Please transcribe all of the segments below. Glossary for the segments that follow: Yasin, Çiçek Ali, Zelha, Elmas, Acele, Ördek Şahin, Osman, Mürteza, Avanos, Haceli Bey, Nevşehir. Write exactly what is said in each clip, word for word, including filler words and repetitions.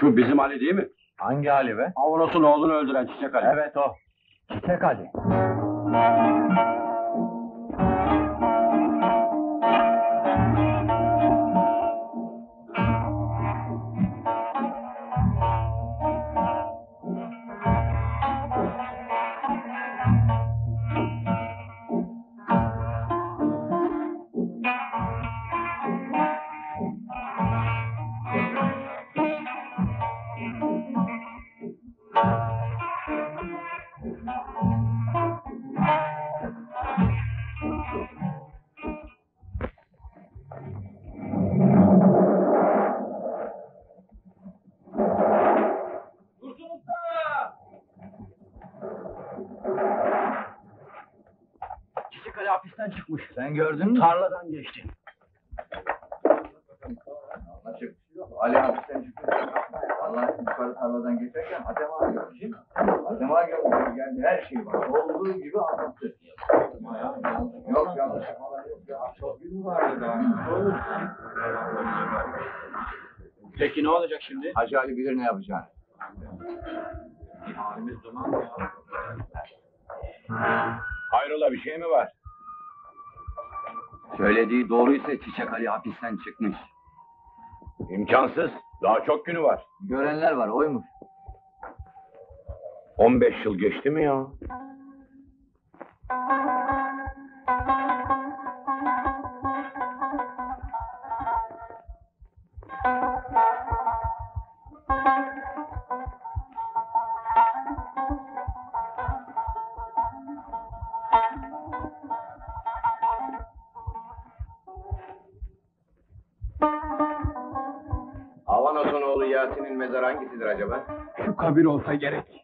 Şu bizim Ali değil mi? Hangi Ali be? Avanos'un oğlunu öldüren Çiçek Ali. Evet o. Çiçek Ali. Sen gördün mü? Tarladan geçti. Ali hapisten çıktı. Vallahi yukarı tarladan geçerken Acema gördü. Acema gördü. Yani her şey var. Olduğu gibi anlattı. Yok yanlış falan yok ya. Çok bir vardı daha. Peki ne olacak şimdi? Hacı Ali bilir ne yapacağını. Halimiz duman mı? Hayrola bir şey mi var? Söylediği doğruysa Çiçek Ali hapisten çıkmış. İmkansız. Daha çok günü var. Görenler var, oymuş. on beş yıl geçti mi ya? Yasin'in mezarı hangisidir acaba? Şu kabir olsa gerek.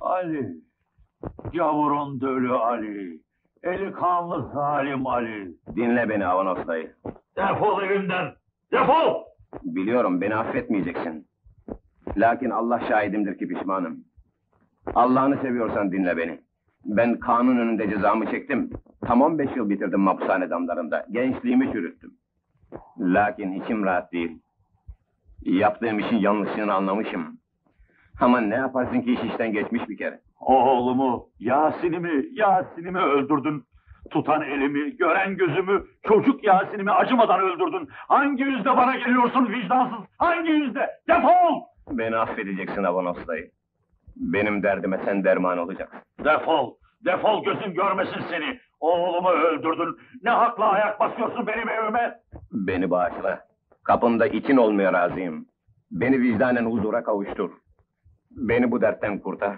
Ali, gavurun dölü Ali, eli kanlı salim Ali. Dinle beni Avanos dayı. Defol evimden, defol! Biliyorum beni affetmeyeceksin. Lakin Allah şahidimdir ki pişmanım. Allah'ını seviyorsan dinle beni. Ben kanun önünde cezamı çektim. Tam on beş yıl bitirdim mahpushane damlarında. Gençliğimi çürüttüm. Lakin içim rahat değil. Yaptığım işin yanlışlığını anlamışım. Ama ne yaparsın ki iş işten geçmiş bir kere. Oğlumu, Yasin'imi, Yasin'imi öldürdün. Tutan elimi, gören gözümü, çocuk Yasin'imi acımadan öldürdün. Hangi yüzde bana geliyorsun vicdansız? Hangi yüzde? Defol! Beni affedeceksin Avanos dayı. Benim derdime sen derman olacaksın. Defol! Defol gözüm görmesin seni. Oğlumu öldürdün. Ne hakla ayak basıyorsun benim evime? Beni bağışla. Kapında için olmaya razıyım. Beni vicdanen huzura kavuştur. Beni bu dertten kurtar.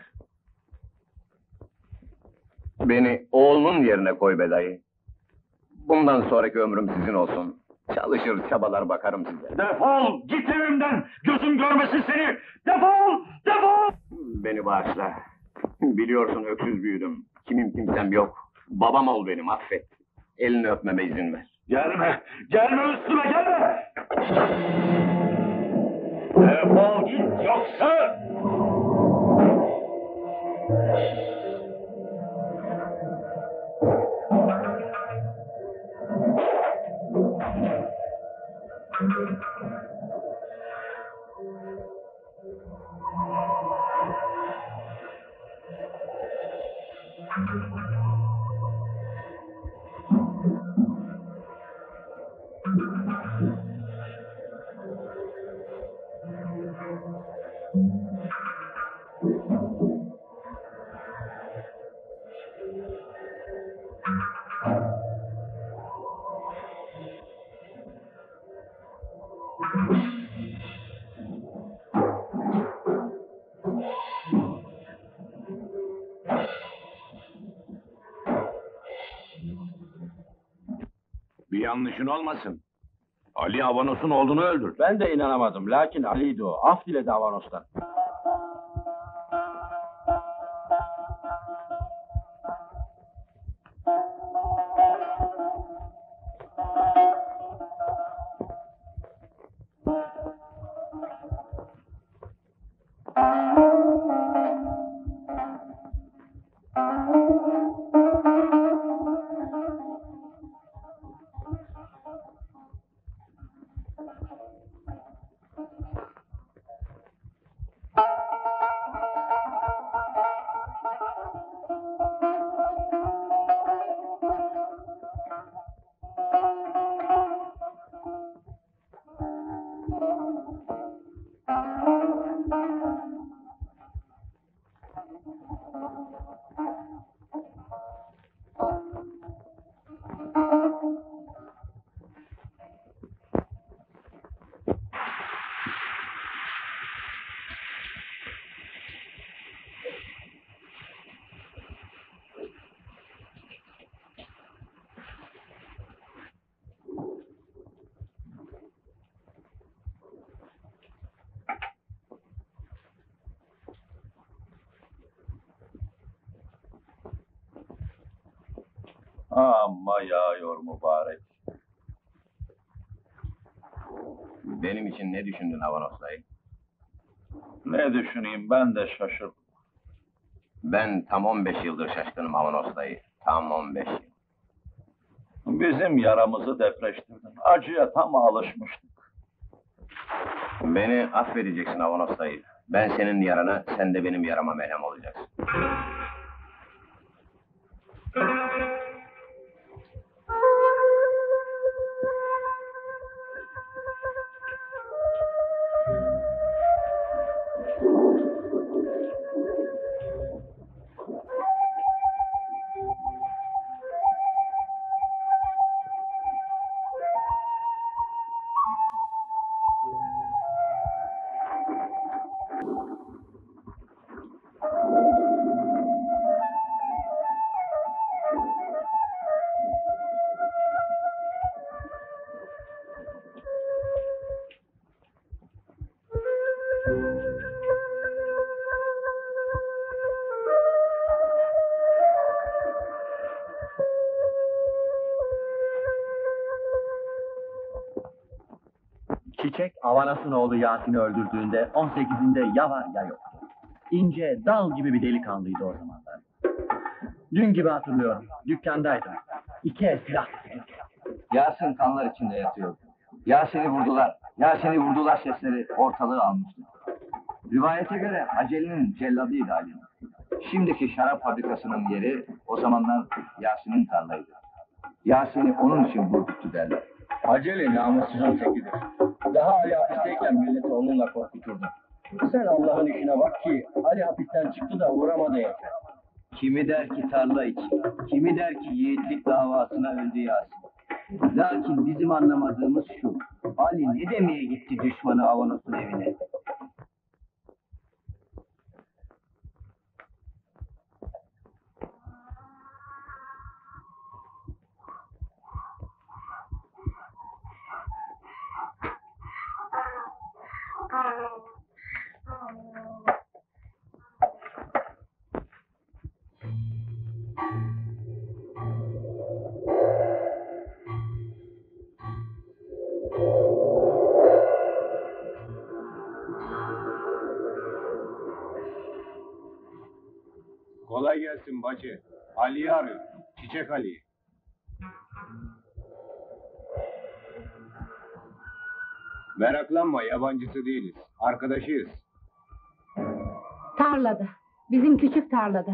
Beni oğlunun yerine koy be dayı. Bundan sonraki ömrüm sizin olsun. Çalışır, çabalar, bakarım size. Defol! Git evimden! Gözüm görmesin seni! Defol! Defol! Beni bağışla. Biliyorsun öksüz büyüdüm. Kimim kimsem yok. Babam ol benim, affet. elini öpmeme izin ver. Gelme, gelme üstüme gelme! Defol git yoksa! Yanlışın olmasın. Ali Avanos'un olduğunu öldür. Ben de inanamadım. Lakin Ali'ydi o. Af diledi Avanos'tan. Amma yağıyor mübarek. Benim için ne düşündün Avanos dayı? Ne düşüneyim, ben de şaşırdım. Ben tam on beş yıldır şaşkınım Avanos dayı. Tam on beş yıl. Bizim yaramızı depreştirdin. Acıya tam alışmıştık. Beni affedeceksin Avanos dayı. Ben senin yarana, sen de benim yarama merhem olacaksın. Çiçek, Avanos'un oğlu Yasin'i öldürdüğünde on sekizinde ya var ya yoktu. İnce, dal gibi bir delikanlıydı o zamanlar. Dün gibi hatırlıyorum, dükkandaydım. İki el silah. Yasin kanlar içinde yatıyor. Yasin'i vurdular, Yasin'i vurdular sesleri ortalığı almıştı. Rivayete göre Acele'nin celladıydı Ali. Şimdiki şarap fabrikasının yeri o zamanlar Yasin'in tarlaydı. Yasin'i onun için vurduktu derler. Acele namussuzun tekidir. Daha Ali hapisteyken milleti onunla korkuturdu. Sen Allah'ın işine bak ki Ali hapisten çıktı da uğramadı ya. Kimi der ki tarla için, kimi der ki yiğitlik davasına öldü Yasin. Lakin bizim anlamadığımız şu, Ali ne demeye gitti düşmanı Avanos'un evine? Kolay gelsin bacı. Ali'yi arıyorum. Çiçek Ali'yi. Meraklanma, yabancısı değiliz. Arkadaşıyız. Tarlada. Bizim küçük tarlada.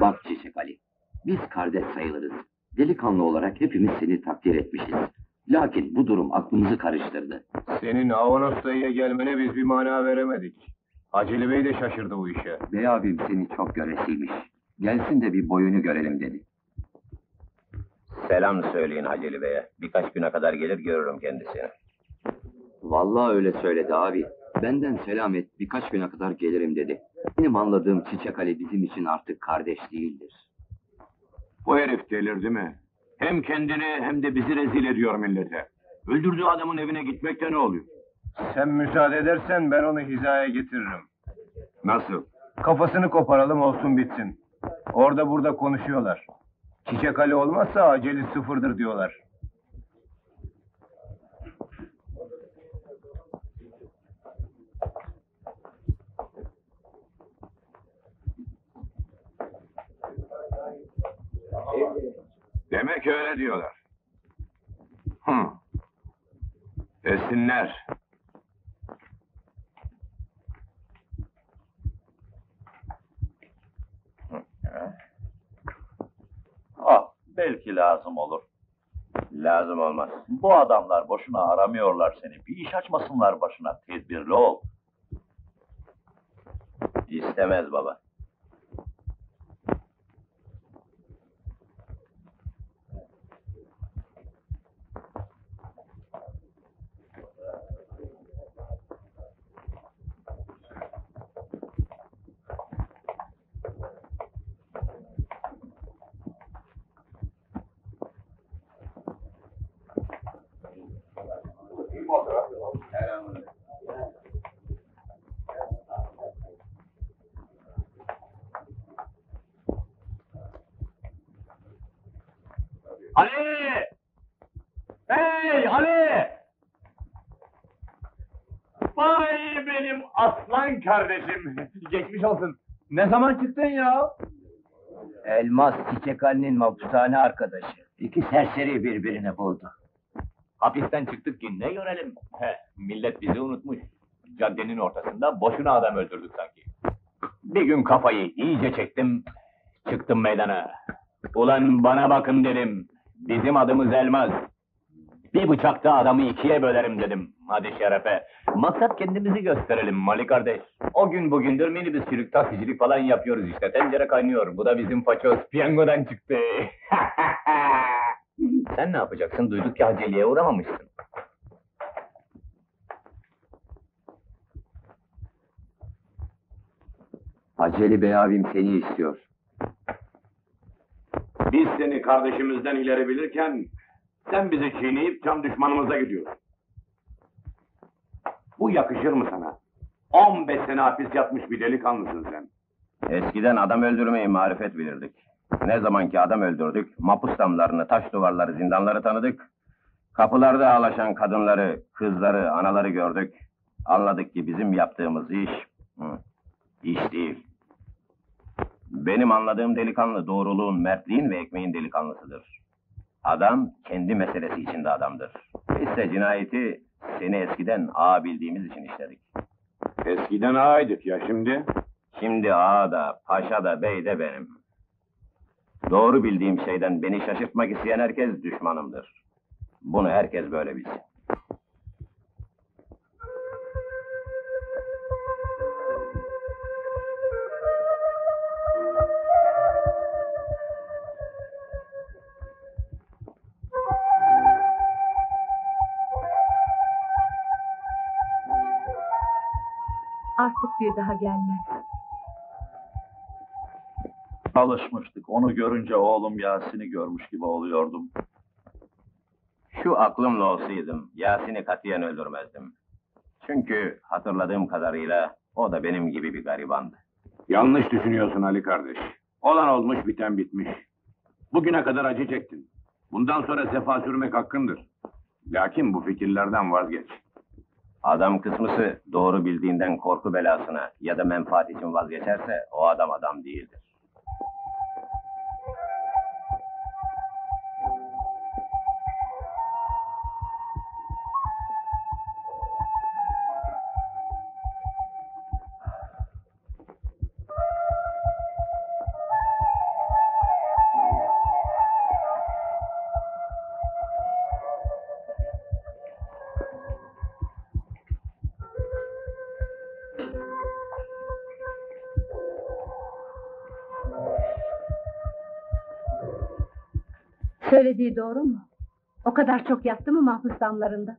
Bak Çiçek Ali, biz kardeş sayılırız. Delikanlı olarak hepimiz seni takdir etmişiz. Lakin bu durum aklımızı karıştırdı. Senin Avanos dayıya gelmene biz bir mana veremedik. Haceli Bey de şaşırdı bu işe. Bey abim seni çok göresiymiş. Gelsin de bir boyunu görelim dedi. Selam söyleyin Haceli Bey'e. Birkaç güne kadar gelir görürüm kendisini. Vallahi öyle söyledi abi. Benden selam et, birkaç güne kadar gelirim dedi. Benim anladığım Çiçek Ali bizim için artık kardeş değildir. Bu herif delirdi mi? Hem kendini hem de bizi rezil ediyor millete. Öldürdüğü adamın evine gitmekte ne oluyor? Sen müsaade edersen ben onu hizaya getiririm. Nasıl? Kafasını koparalım olsun bitsin. Orada burada konuşuyorlar. Çiçek Ali olmazsa acele sıfırdır diyorlar. Demek öyle diyorlar. Hı. Esinler. Ah, belki lazım olur. Lazım olmaz. Bu adamlar boşuna aramıyorlar seni. Bir iş açmasınlar başına. Tedbirli ol. İstemez baba. Ali! Hey Ali! Vay benim aslan kardeşim! Geçmiş olsun. Ne zaman çıktın ya? Elmas, Çiçek Ali'nin mahpushane arkadaşı. İki serseri birbirine buldu. Hapisten çıktık ki ne görelim? He, millet bizi unutmuş. Caddenin ortasında boşuna adam öldürdük sanki. Bir gün kafayı iyice çektim, çıktım meydana. Ulan bana bakın dedim. Bizim adımız Elmas. Bir bıçakta adamı ikiye bölerim dedim. Hadi şerefe. Maksat kendimizi gösterelim Mali kardeş. O gün bugündür minibüs sürük taksicilik falan yapıyoruz işte. Tencere kaynıyor. Bu da bizim paçoz. Piyangodan çıktı. Sen ne yapacaksın? Duyduk ki Acele'ye uğramamışsın. Haceli Bey abim seni istiyor. Biz seni kardeşimizden ileri bilirken sen bizi çiğneyip can düşmanımıza gidiyorsun. Bu yakışır mı sana? on beş sene hapis yatmış bir delikanlısın sen. Eskiden adam öldürmeyi marifet bilirdik. Ne zamanki adam öldürdük, mapus damlarını, taş duvarları, zindanları tanıdık. Kapılarda ağlaşan kadınları, kızları, anaları gördük. Anladık ki bizim yaptığımız iş, hı, iş değil. Benim anladığım delikanlı doğruluğun, mertliğin ve ekmeğin delikanlısıdır. Adam kendi meselesi içinde adamdır. Biz de cinayeti seni eskiden ağa bildiğimiz için işledik. Eskiden ağaydık ya şimdi? Şimdi ağa da, paşa da, bey de benim. Doğru bildiğim şeyden beni şaşırtmak isteyen herkes düşmanımdır. Bunu herkes böyle bilsin. Artık bir daha gelmez. Alışmıştık. Onu görünce oğlum Yasin'i görmüş gibi oluyordum. Şu aklımla olsaydım Yasin'i katiyen öldürmezdim. Çünkü hatırladığım kadarıyla o da benim gibi bir garibandı. Yanlış düşünüyorsun Ali kardeş. Olan olmuş, biten bitmiş. Bugüne kadar acı çektin. Bundan sonra sefa sürmek hakkındır. Lakin bu fikirlerden vazgeç. Adam kısmısı doğru bildiğinden korku belasına ya da menfaat için vazgeçerse o adam adam değildir. Söylediği doğru mu? O kadar çok yattı mı mahpus damlarında?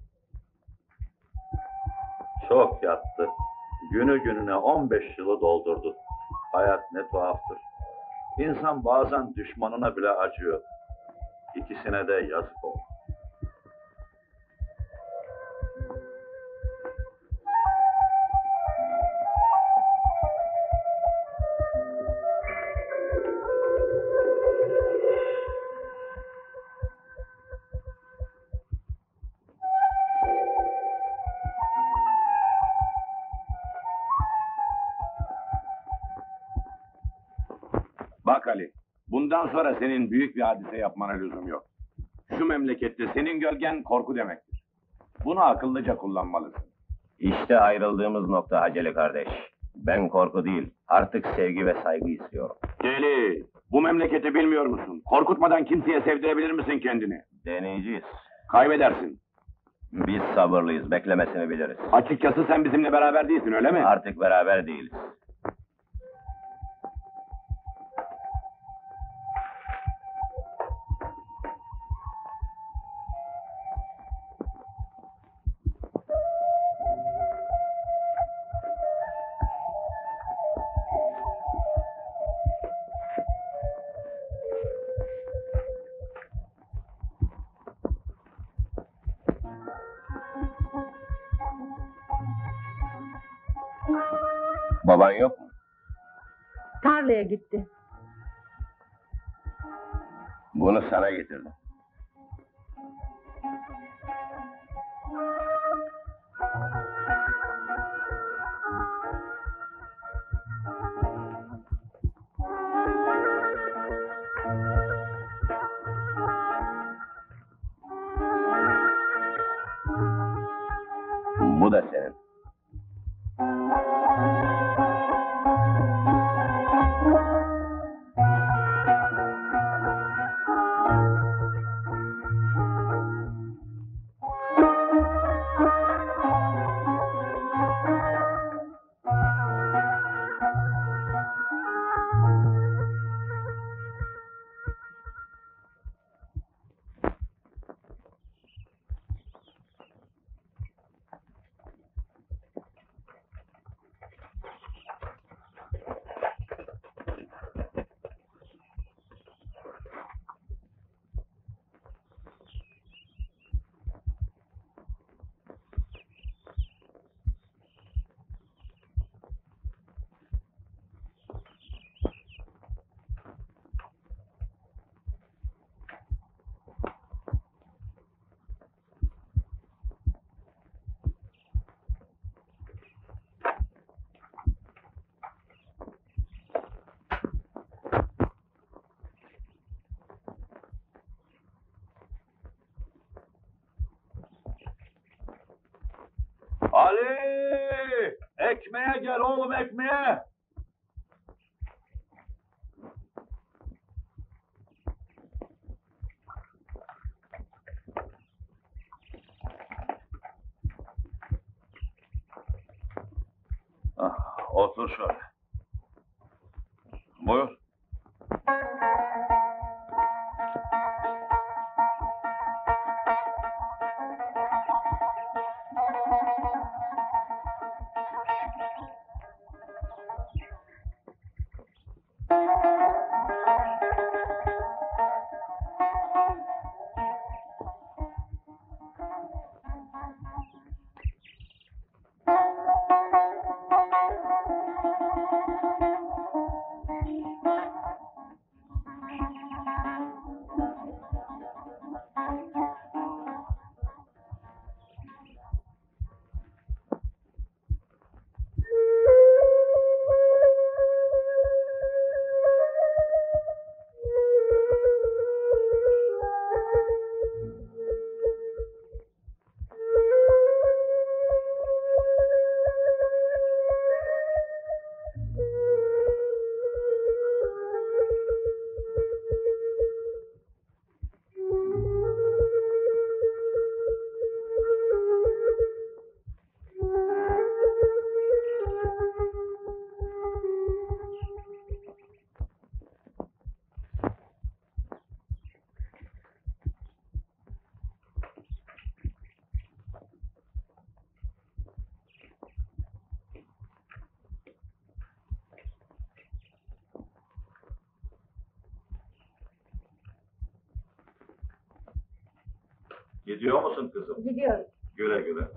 Çok yattı. Günü gününe on beş yılı doldurdu. Hayat ne tuhaftır. İnsan bazen düşmanına bile acıyor. İkisine de yazık oldu. Bundan sonra senin büyük bir hadise yapmana lüzum yok. Şu memlekette senin gölgen korku demektir. Bunu akıllıca kullanmalısın. İşte ayrıldığımız nokta Haceli kardeş. Ben korku değil, artık sevgi ve saygı istiyorum. Deli, bu memleketi bilmiyor musun? Korkutmadan kimseye sevdirebilir misin kendini? Deneyeceğiz. Kaybedersin. Biz sabırlıyız, beklemesini biliriz. Açıkçası sen bizimle beraber değilsin, öyle mi? Artık beraber değiliz. Baban yok mu? Tarlaya gitti. Bunu sana getirdim. Bu da senin. Ali! Ekmeğe gel oğlum, ekmeğe! Ah, otur şöyle. Buyur. Gidiyor musun kızım? Gidiyorum. Güle güle.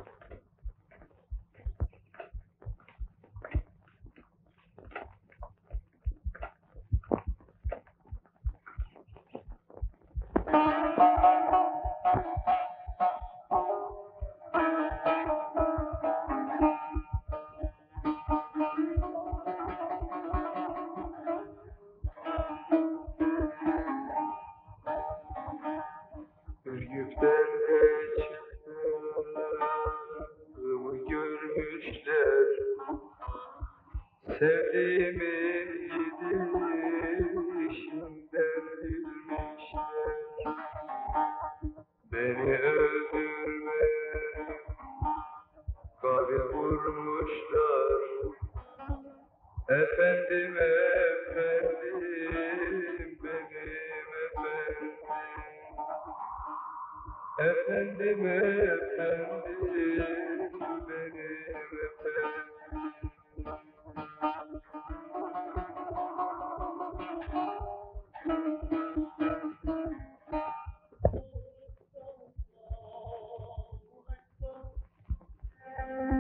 Thank you.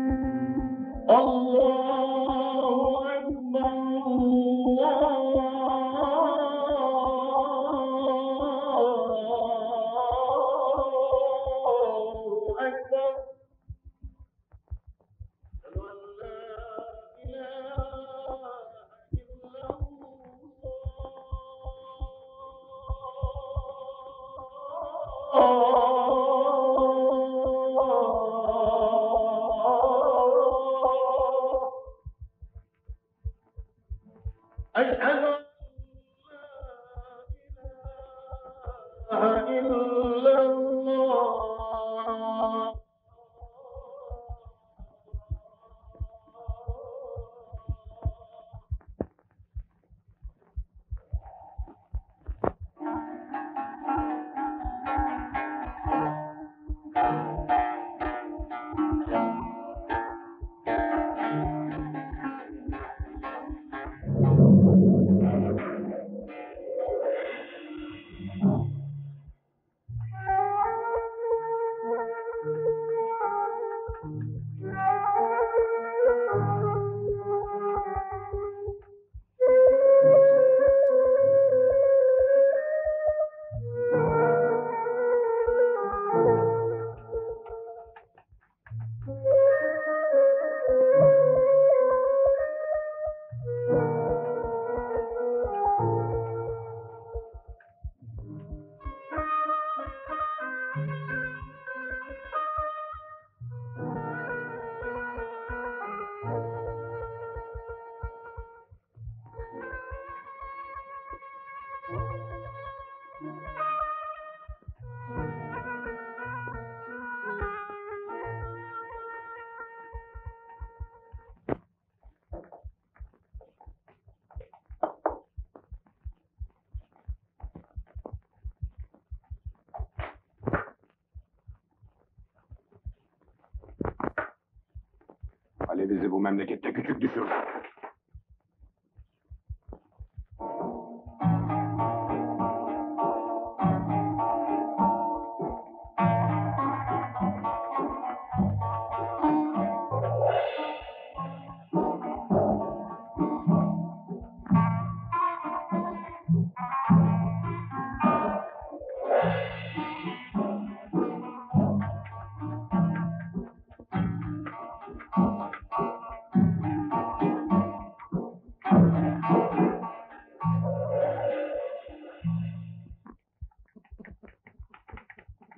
Acele bizi bu memlekette küçük düşür.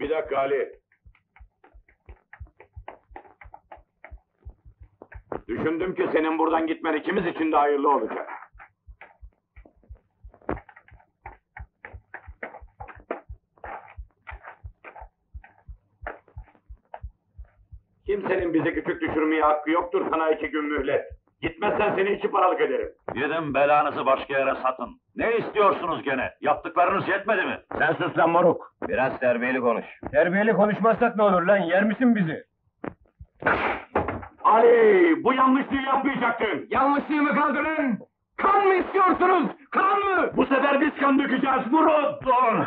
Bir dakika Ali. Düşündüm ki senin buradan gitmen ikimiz için de hayırlı olacak. Kimsenin bizi küçük düşürmeye hakkı yoktur, sana iki gün mühlet. Gitmezsen seni içi paralık ederim. Gidin belanızı başka yere satın. Ne istiyorsunuz gene? Yaptıklarınız yetmedi mi? Sen sus lan moruk. Biraz terbiyeli konuş. Terbiyeli konuşmazsak ne olur lan? Yer misin bizi? Ali, bu yanlışlığı yapmayacaktın. Yanlışlığı mı kaldırın? Kan mı istiyorsunuz? Kan mı? Bu sefer biz kan dökeceğiz. Vurun. Durun.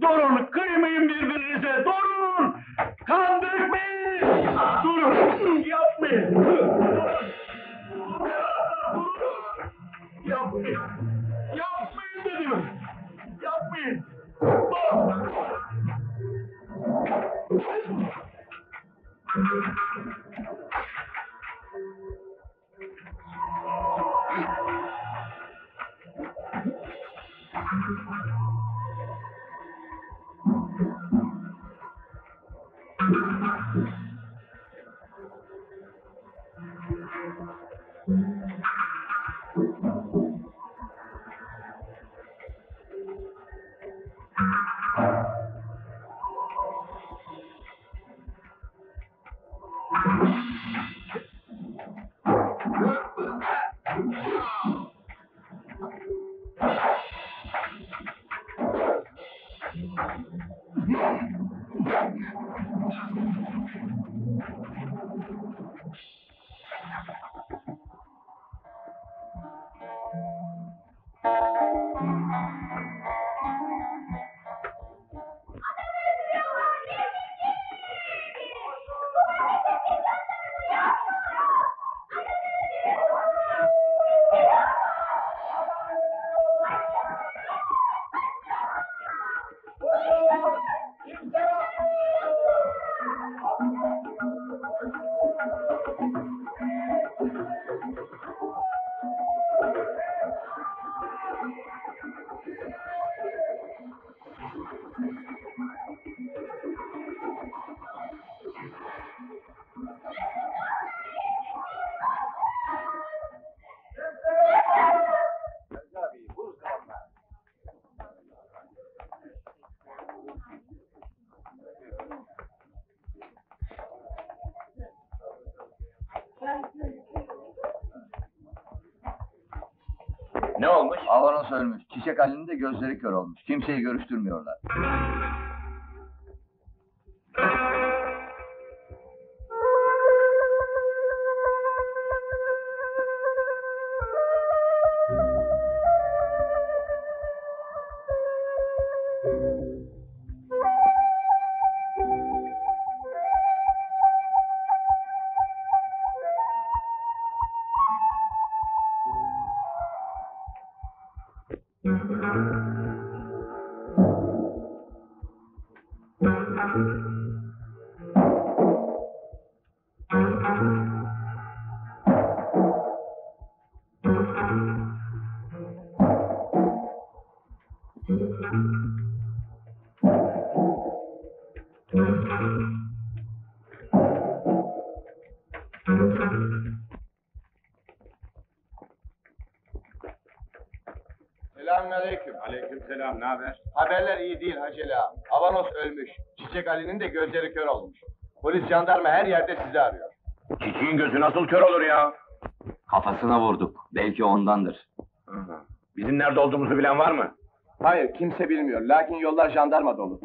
Durun. Kıymayın birbirinize. Durun. Kan dökmeyin. Durun. Yapmayın. Durun. Yapmayın. Yapmayın dedim. Yapmayın. Ne olmuş? Avanos ölmüş. Çiçek Ali'nin de gözleri kör olmuş. Kimseyi görüştürmüyorlar. Selam, ne haber? Haberler iyi değil Haceli. Avanos ölmüş. Çiçek Ali'nin de gözleri kör olmuş. Polis, jandarma her yerde sizi arıyor. Çiçeğin gözü nasıl kör olur ya? Kafasına vurduk. Belki ondandır. Hı hı. Bizim nerede olduğumuzu bilen var mı? Hayır, kimse bilmiyor. Lakin yollar jandarma dolu.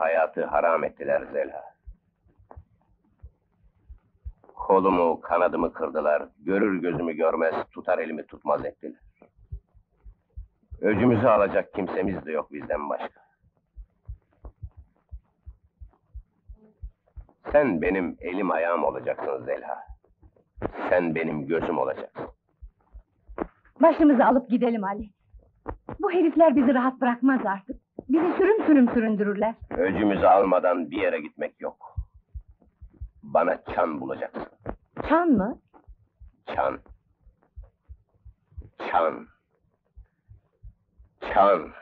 hayatı haram ettiler Zelha. Kolumu, kanadımı kırdılar, görür gözümü görmez, tutar elimi tutmaz ettiler. Öcümüzü alacak kimsemiz de yok bizden başka. Sen benim elim ayağım olacaksın Zelha. Sen benim gözüm olacaksın. Başımızı alıp gidelim Ali. Bu herifler bizi rahat bırakmaz artık. Bizi sürüm sürüm süründürürler. Öcümüzü almadan bir yere gitmek yok. Bana çan bulacaksın. Çan mı? Çan. Çan. Çan.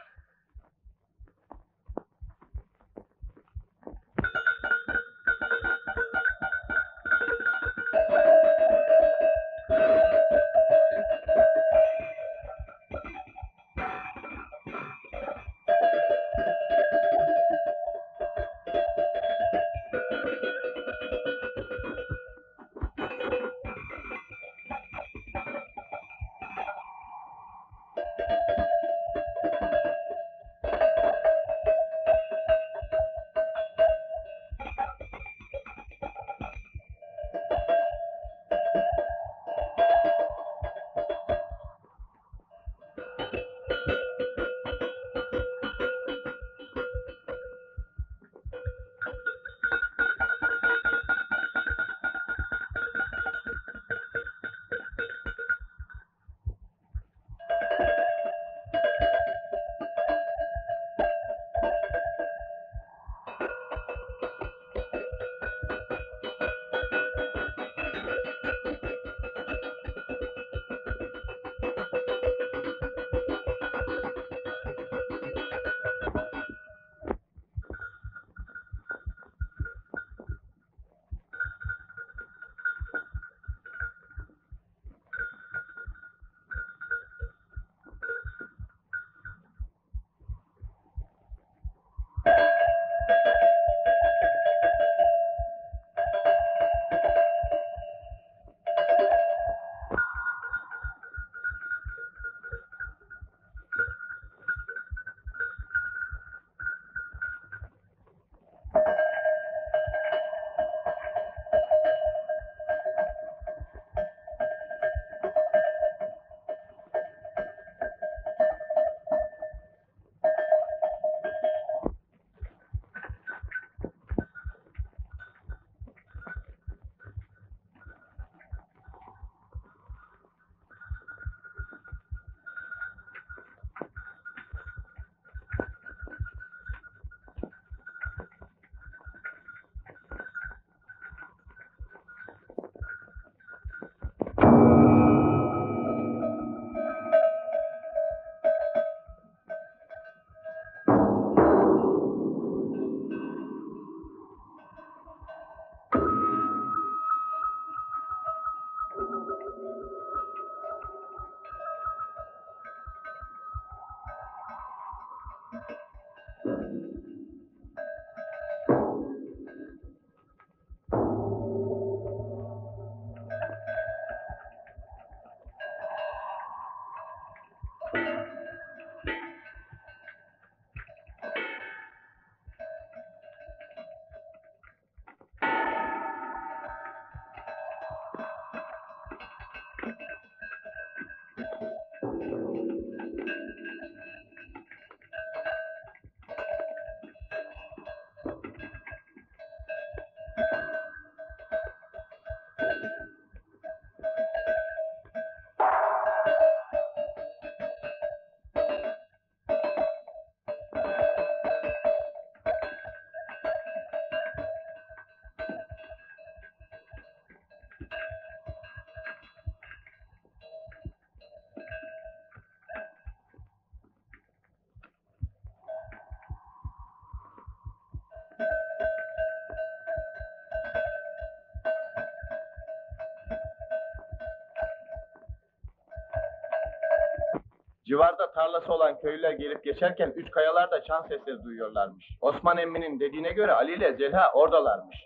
Civarda tarlası olan köylüler gelip geçerken üç kayalarda çan sesleri duyuyorlarmış. Osman emminin dediğine göre Ali ile Zelha oradalarmış.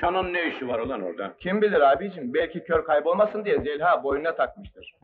Çanın ne işi var ulan orada? Kim bilir abicim, belki kör kaybolmasın diye Zelha boynuna takmıştır.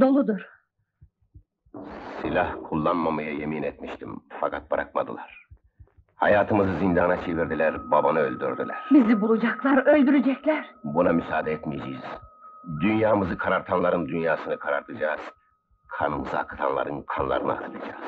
doludur. Silah kullanmamaya yemin etmiştim fakat bırakmadılar. Hayatımızı zindana çevirdiler, babanı öldürdüler. Bizi bulacaklar, öldürecekler. Buna müsaade etmeyeceğiz. Dünyamızı karartanların dünyasını karartacağız. Kanımızı akıtanların kanlarını akıtacağız.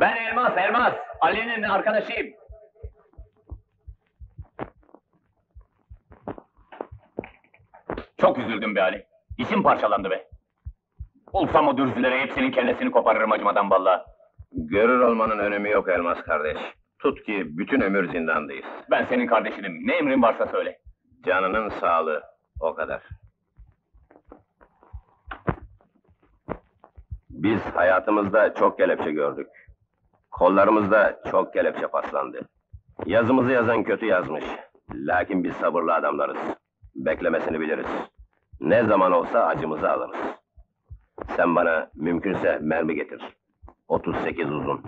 Ben Elmas, Elmas! Ali'nin arkadaşıyım. Çok üzüldüm be Ali. İçim parçalandı be. Bulsam o dürzülere hepsinin kellesini koparırım acımadan vallahi. Görür olmanın önemi yok Elmas kardeş. Tut ki bütün ömür zindandayız. Ben senin kardeşinim. Ne emrin varsa söyle. Canının sağlığı. O kadar. Biz hayatımızda çok kelepçe gördük. Kollarımızda çok kelepçe paslandı. Yazımızı yazan kötü yazmış. Lakin biz sabırlı adamlarız. Beklemesini biliriz. Ne zaman olsa acımızı alırız. Sen bana mümkünse mermi getir. otuz sekiz uzun.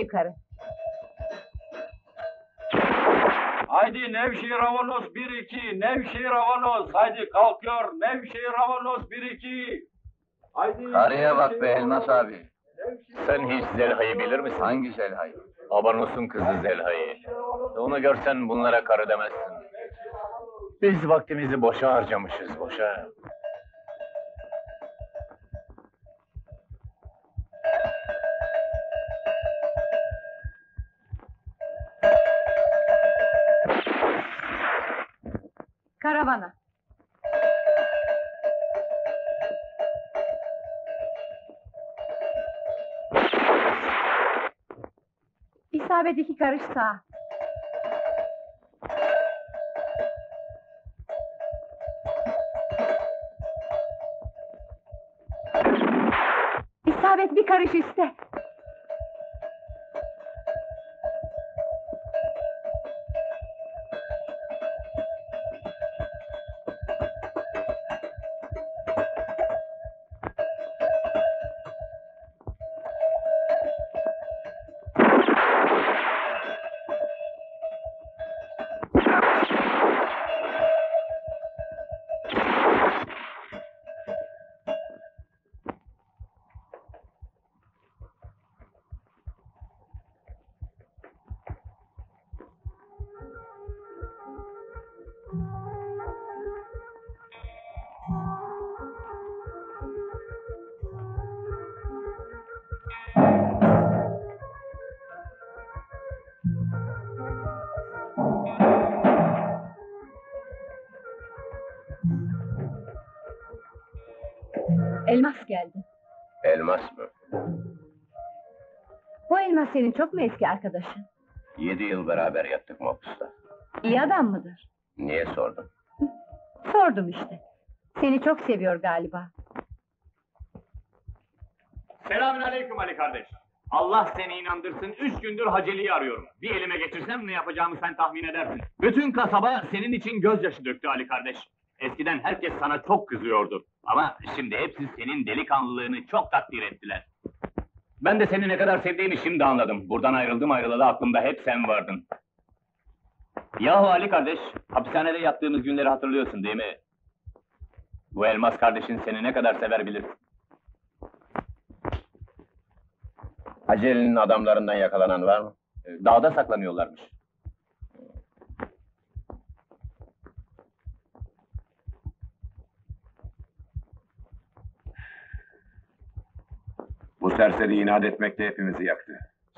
Yukarı. Haydi Nevşehir Avanos bir iki, Nevşehir Avanos, haydi kalkıyor Nevşehir Avanos bir iki. Haydi. Karıya bak be Elmas abi. Sen hiç Zelha'yı bilir misin? Hangi Zelha'yı? Avanos'un kızı Zelha'yı. Onu görsen bunlara karı demezsin. Biz vaktimizi boşa harcamışız, boşa. Karavana. İsabet iki karış sağa. İsabet bir karış üstte. Elmas geldi. Elmas mı? Bu Elmas senin çok mu eski arkadaşın? Yedi yıl beraber yattık mahpusta. İyi adam mıdır? Niye sordun? Sordum işte. Seni çok seviyor galiba. Selamünaleyküm Ali kardeş. Allah seni inandırsın, üç gündür Haceli'yi arıyorum. Bir elime geçirsem ne yapacağımı sen tahmin edersin. Bütün kasaba senin için gözyaşı döktü Ali kardeş. Eskiden herkes sana çok kızıyordu. Ama şimdi hepsi senin delikanlılığını çok takdir ettiler. Ben de seni ne kadar sevdiğimi şimdi anladım. Buradan ayrıldım ayrılalı aklımda hep sen vardın. Yahu Ali kardeş, hapishanede yattığımız günleri hatırlıyorsun değil mi? Bu Elmas kardeşin seni ne kadar sever bilirsin. Haceli'nin adamlarından yakalanan var mı? Dağda saklanıyorlarmış. Bu serseri inat etmekle hepimizi yaktı.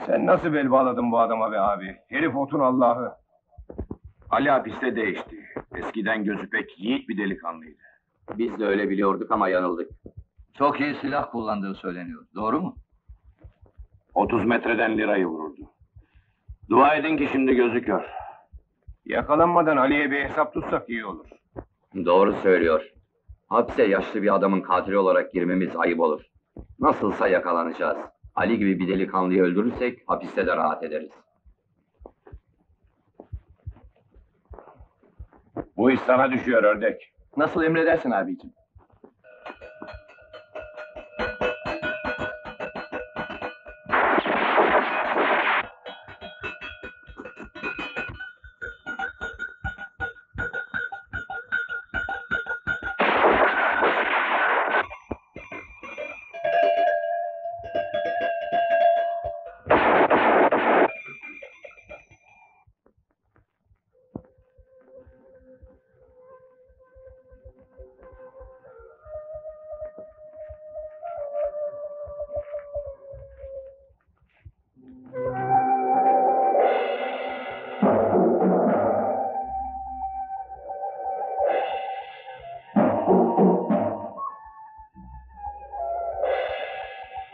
Sen nasıl bel bağladın bu adama be abi? Herif otun Allah'ı. Ali hapiste değişti. Eskiden gözü pek yiğit bir delikanlıydı. Biz de öyle biliyorduk ama yanıldık. Çok iyi silah kullandığı söyleniyor. Doğru mu? otuz metreden lirayı vururdu. Dua edin ki şimdi gözü kör. Yakalanmadan Ali'ye bir hesap tutsak iyi olur. Doğru söylüyor. Hapse yaşlı bir adamın katili olarak girmemiz ayıp olur. Nasılsa yakalanacağız. Ali gibi bir delikanlıyı öldürürsek hapiste de rahat ederiz. Bu iş sana düşüyor Ördek. Nasıl emredersin abiciğim?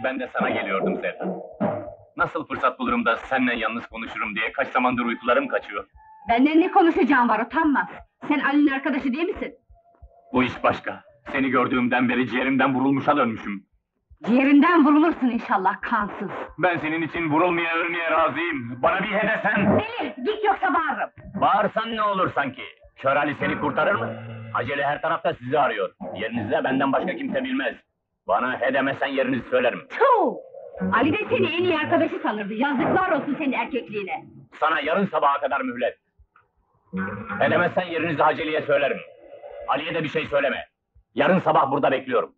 Ben de sana geliyordum Zelha. Nasıl fırsat bulurum da seninle yalnız konuşurum diye kaç zamandır uykularım kaçıyor. Benden ne konuşacağım var utanmaz. Sen Ali'nin arkadaşı değil misin? Bu iş başka. Seni gördüğümden beri ciğerimden vurulmuşa dönmüşüm. Ciğerinden vurulursun inşallah kansız. Ben senin için vurulmaya ölmeye razıyım. Bana bir he desen. Deli git yoksa bağırırım. Bağırsan ne olur sanki? Kör Ali seni kurtarır mı? Acele her tarafta sizi arıyor. Yerinizde benden başka kimse bilmez. Bana he demesen yerinizi söylerim. Tuuu! Ali de seni en iyi arkadaşı sanırdı. Yazıklar olsun senin erkekliğine. Sana yarın sabaha kadar mühlet. He demezsen yerinizi Haceli'ye söylerim. Ali'ye de bir şey söyleme. Yarın sabah burada bekliyorum.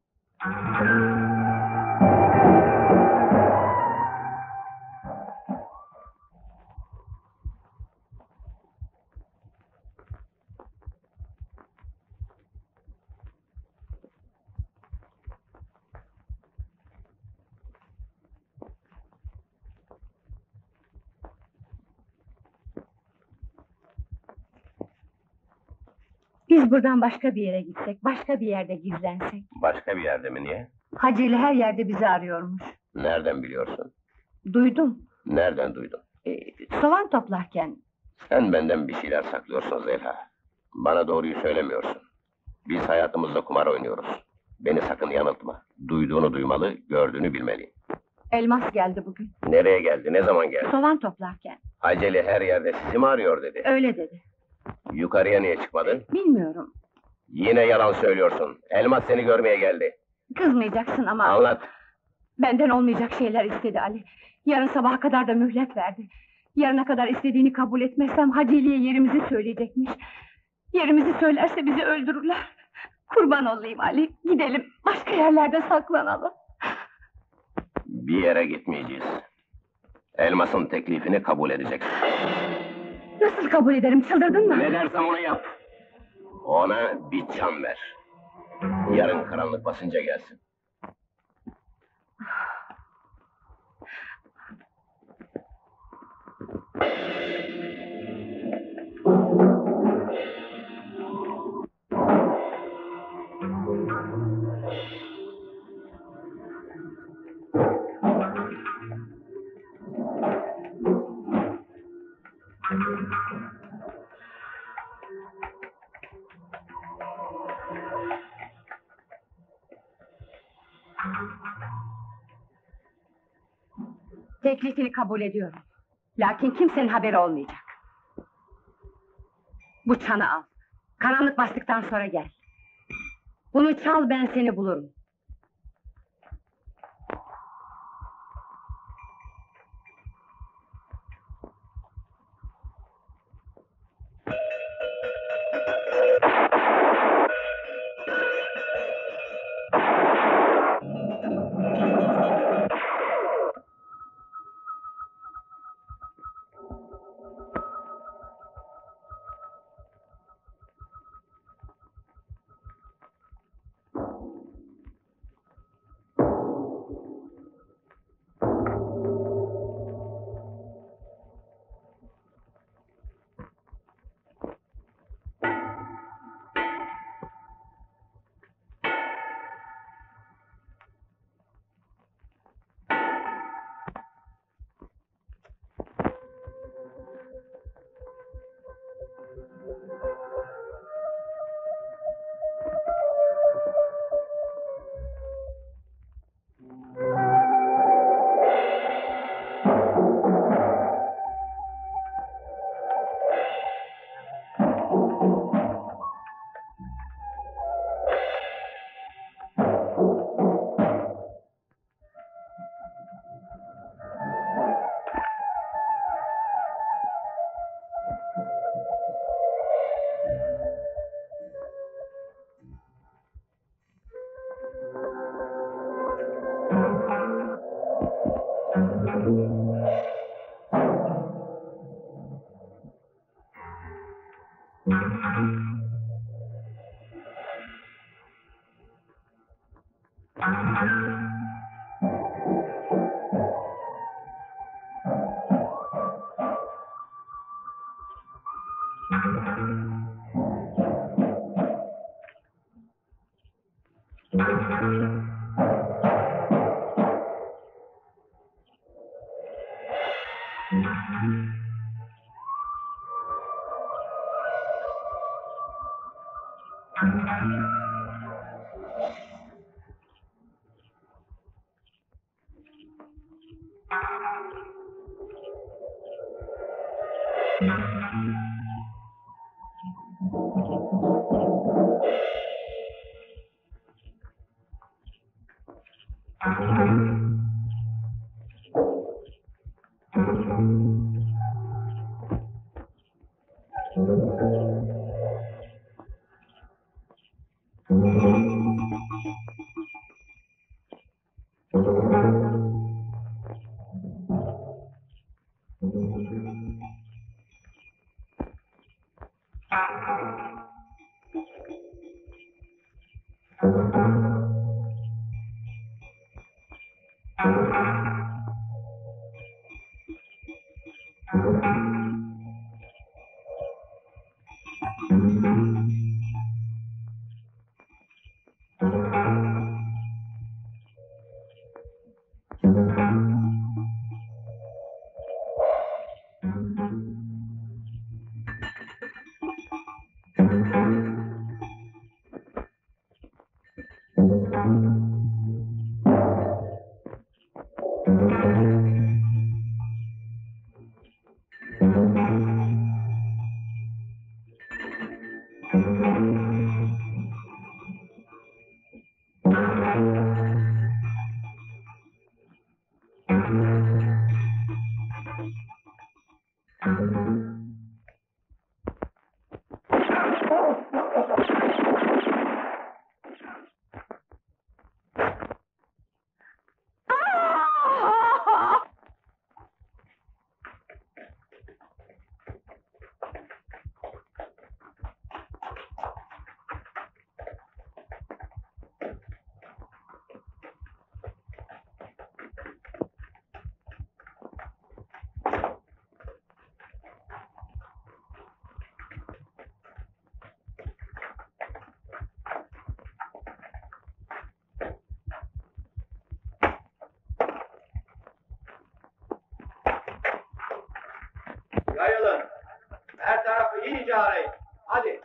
Biz buradan başka bir yere gitsek, başka bir yerde gizlensek. Başka bir yerde mi, niye? Haceli her yerde bizi arıyormuş. Nereden biliyorsun? Duydum. Nereden duydun? Ee, soğan toplarken. Sen benden bir şeyler saklıyorsun Zelha. Bana doğruyu söylemiyorsun. Biz hayatımızda kumar oynuyoruz. Beni sakın yanıltma. Duyduğunu duymalı, gördüğünü bilmeli. Elmas geldi bugün. Nereye geldi, ne zaman geldi? Soğan toplarken. Haceli her yerde sizi mi arıyor dedi? Öyle dedi. Yukarıya niye çıkmadın? Bilmiyorum. Yine yalan söylüyorsun. Elmas seni görmeye geldi. Kızmayacaksın ama... Anlat. Benden olmayacak şeyler istedi Ali. Yarın sabaha kadar da mühlet verdi. Yarına kadar istediğini kabul etmezsem Haceli'ye yerimizi söyleyecekmiş. Yerimizi söylerse bizi öldürürler. Kurban olayım Ali. Gidelim. Başka yerlerde saklanalım. Bir yere gitmeyeceğiz. Elmas'ın teklifini kabul edeceksin. Nasıl kabul ederim, çıldırdın mı? Ne dersem onu yap. Ona bir can ver. Yarın karanlık basınca gelsin. Teklifini kabul ediyorum. Lakin kimsenin haberi olmayacak. Bu çanı al. Karanlık bastıktan sonra gel. Bunu çal, ben seni bulurum. Yayılın. Her tarafı iyice arayın. Hadi.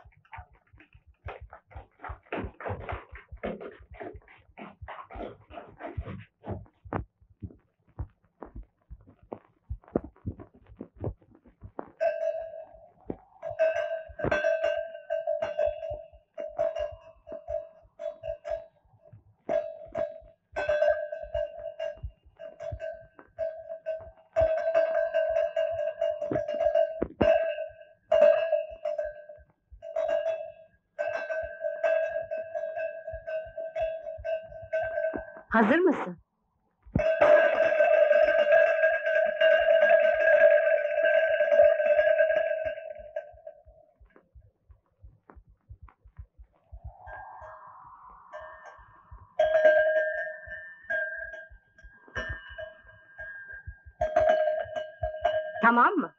Hazır mısın? Tamam mı?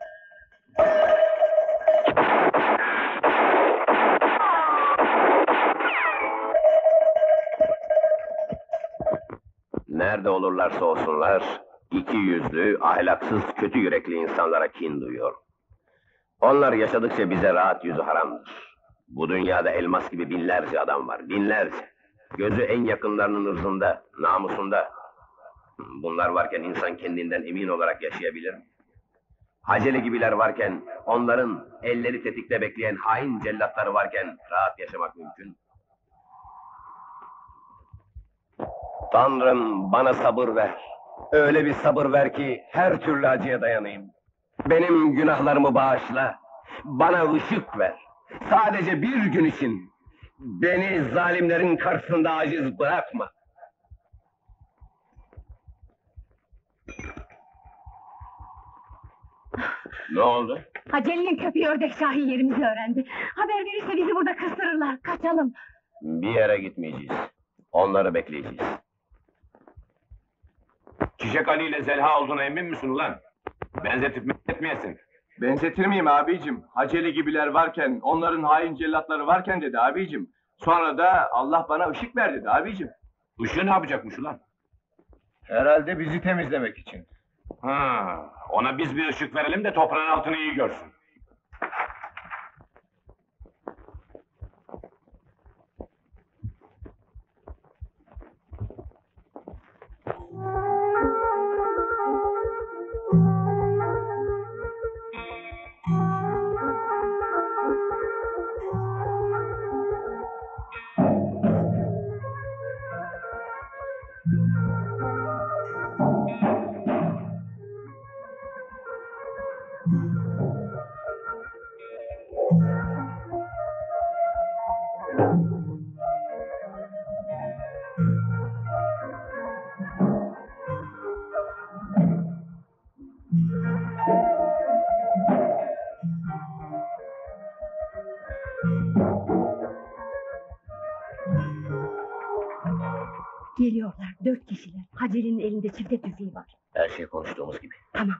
Nerede olurlarsa olsunlar, iki yüzlü, ahlaksız, kötü yürekli insanlara kin duyuyor. Onlar yaşadıkça bize rahat yüzü haramdır. Bu dünyada Elmas gibi binlerce adam var, binlerce. Gözü en yakınlarının ırzında, namusunda. Bunlar varken insan kendinden emin olarak yaşayabilir mi? Haceli gibiler varken, onların elleri tetikte bekleyen hain cellatları varken rahat yaşamak mümkün. Tanrım bana sabır ver. Öyle bir sabır ver ki her türlü acıya dayanayım. Benim günahlarımı bağışla. Bana ışık ver. Sadece bir gün için. Beni zalimlerin karşısında aciz bırakma. Ne oldu? Haceli'nin köpeği Ördek Şahin yerimizi öğrendi. Haber verirse bizi burada kıstırırlar. Kaçalım. Bir yere gitmeyeceğiz. Onları bekleyeceğiz. Çiçek Ali ile Zelha olduğuna emin misin ulan? Benzetip etmeyesin. Benzetir miyim abicim? Haceli gibiler varken, onların hain cellatları varken dedi abicim. Sonra da Allah bana ışık ver dedi abicim. Işığı ne yapacakmış ulan? Herhalde bizi temizlemek için. Ha, ona biz bir ışık verelim de toprağın altını iyi görsün. Geliyorlar, dört kişiler. Haceli'nin elinde çifte tüfeği var. Her şey konuştuğumuz gibi. Tamam.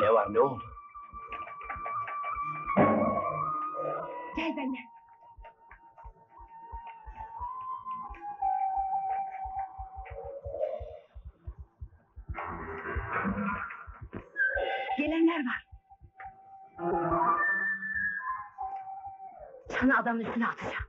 Ne var, ne oldu? Gel benimle. Gelenler var. Sana adamın üstüne atacağım.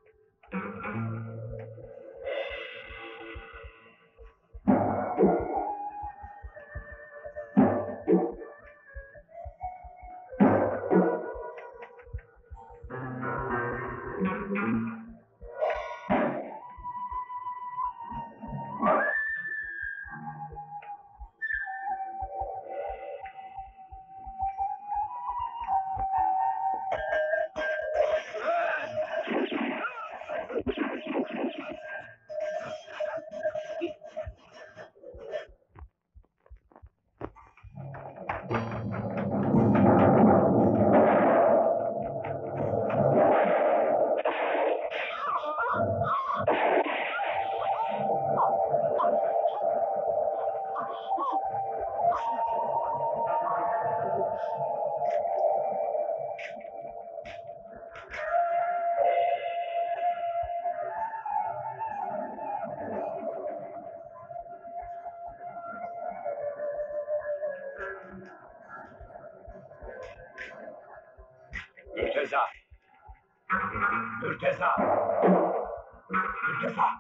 Mürteza! Mürteza!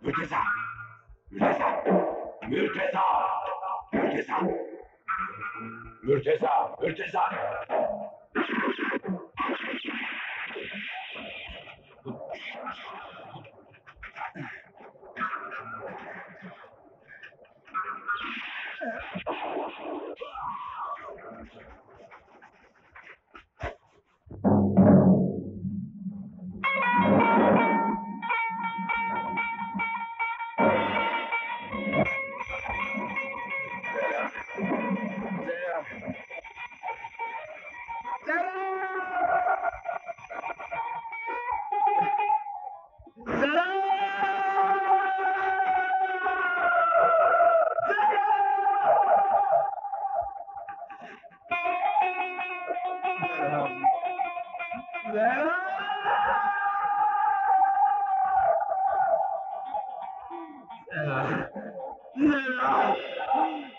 Mürteza! Mürteza! Mürteza! Mürteza! Mürteza! Mürteza! Mürteza! Zelha! Zelha!